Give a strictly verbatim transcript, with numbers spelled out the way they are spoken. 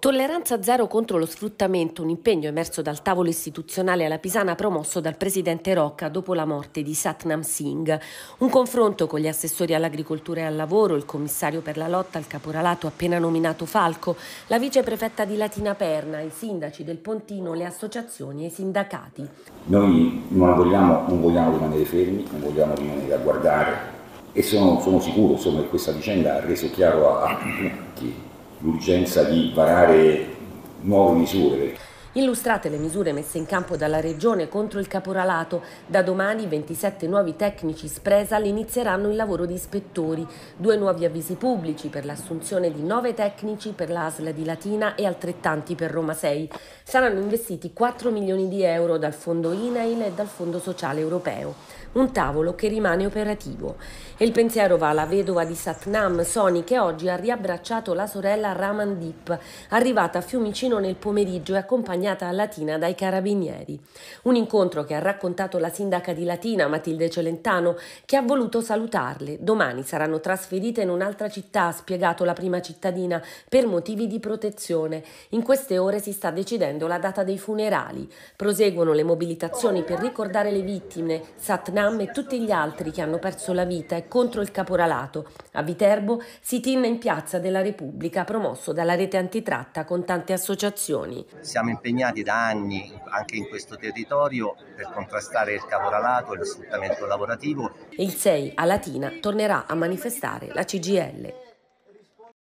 Tolleranza zero contro lo sfruttamento, un impegno emerso dal tavolo istituzionale alla Pisana promosso dal presidente Rocca dopo la morte di Satnam Singh. Un confronto con gli assessori all'agricoltura e al lavoro, il commissario per la lotta al caporalato appena nominato Falco, la viceprefetta di Latina Perna, i sindaci del Pontino, le associazioni e i sindacati. Noi non vogliamo, non vogliamo rimanere fermi, non vogliamo rimanere a guardare e sono, sono sicuro insomma, che questa vicenda ha reso chiaro a, a tutti l'urgenza di varare nuove misure. Illustrate le misure messe in campo dalla Regione contro il caporalato, da domani ventisette nuovi tecnici Spresal inizieranno il lavoro di ispettori, due nuovi avvisi pubblici per l'assunzione di nove tecnici per l'A S L di Latina e altrettanti per Roma sei. Saranno investiti quattro milioni di euro dal fondo I N A I L e dal fondo sociale europeo. Un tavolo che rimane operativo. E il pensiero va alla vedova di Satnam, Soni, che oggi ha riabbracciato la sorella Ramandip, arrivata a Fiumicino nel pomeriggio e accompagnata a Latina dai carabinieri. Un incontro che ha raccontato la sindaca di Latina, Matilde Celentano, che ha voluto salutarle. Domani saranno trasferite in un'altra città, ha spiegato la prima cittadina, per motivi di protezione. In queste ore si sta decidendo la data dei funerali. Proseguono le mobilitazioni per ricordare le vittime, Satnam e tutti gli altri che hanno perso la vita e contro il caporalato. A Viterbo si tinna in Piazza della Repubblica, promosso dalla rete antitratta con tante associazioni. Siamo impegnati impegnati da anni anche in questo territorio per contrastare il caporalato e lo sfruttamento lavorativo. Il sei a Latina tornerà a manifestare la C G I L.